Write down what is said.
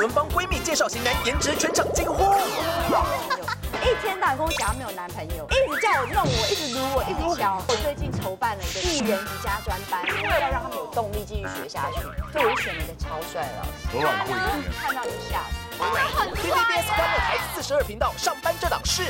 伦帮闺蜜介绍型男，颜值全场惊呼。一天到晚跟我讲她没有男朋友，一直叫我弄我，一直撸我，一直敲。我最近筹办了一个艺人瑜伽专班，因为要让他们有动力继续学下去，所以我就选了一个超帅的老师。昨晚看到你吓死。TVBS 关了台42频道，上班这档事。